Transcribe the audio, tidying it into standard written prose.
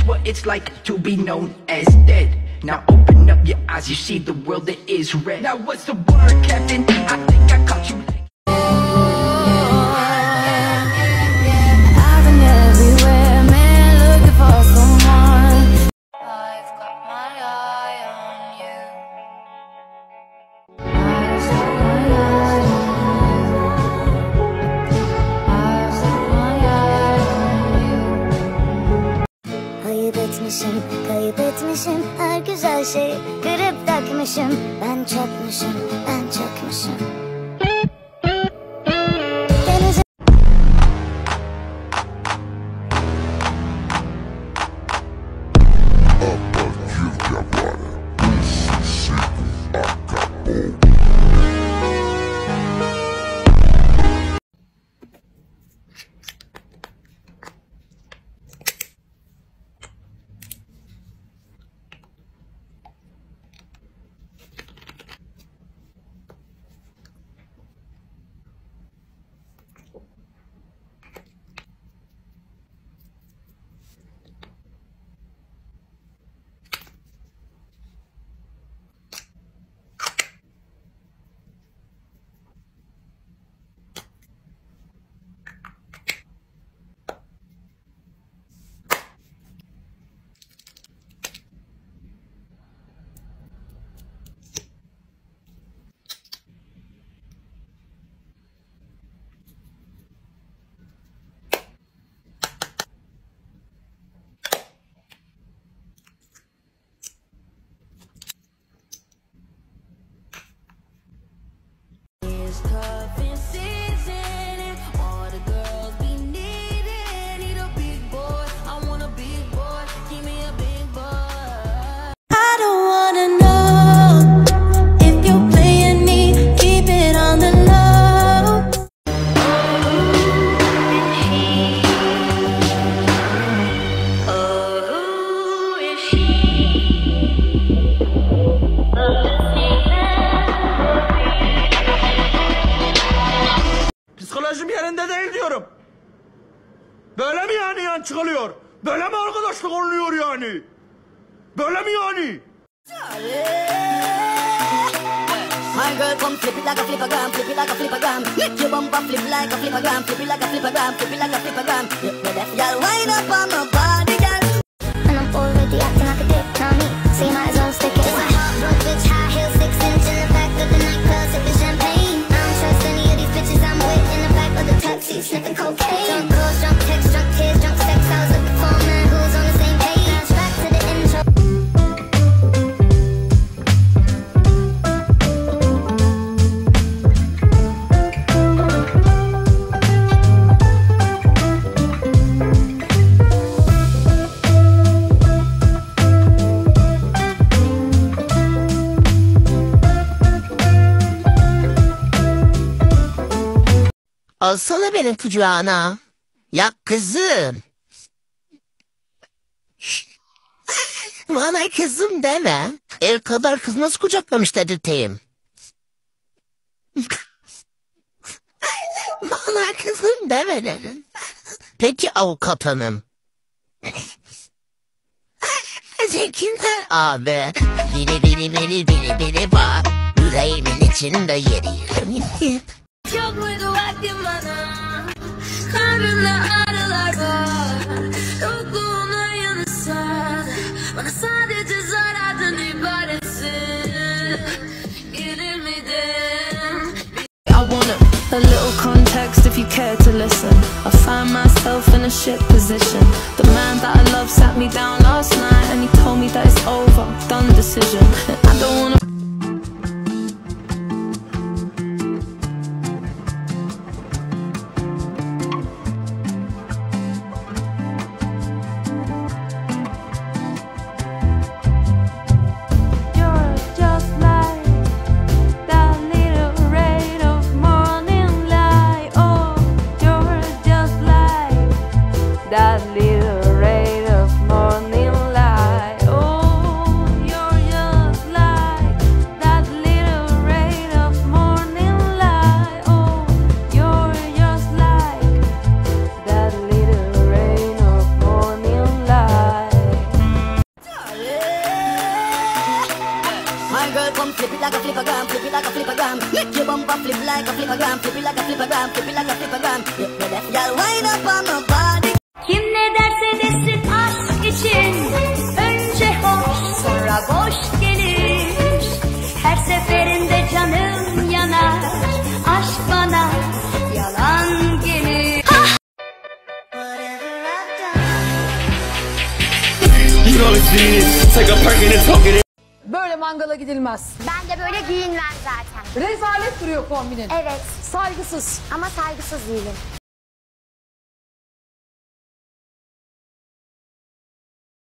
That's what it's like to be known as dead. Now open up your eyes, you see the world that is red. Now what's the word, Captain? I think I caught you. Kaybetmişim her güzel şeyi, kırıp takmışım. Ben çökmüşüm, ben çökmüşüm. Böyle mi yani yan çıkılıyor? Böyle mi arkadaşlık oluyor yani? Böyle mi yani? My girl come flip it like a flipper gram, flip it like a flipper gram. Make your bumper flip like a flipper gram, flip it like a flipper gram, flip it like a flipper gram. Y'all wind up on my body, girl. And I'm already acting like a dick, tell me, so you might as well stick it. Rock bitch, high heel, 6 inch in the back of the nightclub, sipping champagne. I don't trust any of these bitches I'm with in the back of the taxi, sniffing cocaine. Drunk girls, drunk texts. Alsana beni kucağına. Ya kızım. Bana kızım deme. El kadar kız nasıl kucaklamış dedirteyim. Bana kızım deme dedim. Peki avukat hanım. Teşekkürler abi. Biri biri bak. Yüreğimin içinde yeri. Çok muydu vaktim bana? Karnımda ağrılar var. Yokluğuna yanırsan bana sadece zarardan ibaretsin. Gelir miydin? I wanna a little context if you care to listen. I find myself in a shit position. The man that I love sat me down last night and he told me that it's over, done decision. And I don't wanna like it like a flipper gram, flip it like a flipper gram. Make your bumper flip like a flipper gram, flip it like a flipper gram, flip it like a flipper gram. Y'all wind up on my body. Kim ne derse desin aşk için önce hoş sonra boş gelir. Her seferinde canım yanar, aşk bana yalan gelir. Böyle mangala gidilmez. Ben de böyle giyinmem zaten. Rezalet duruyor kombinin. Evet. Saygısız. Ama saygısız değilim.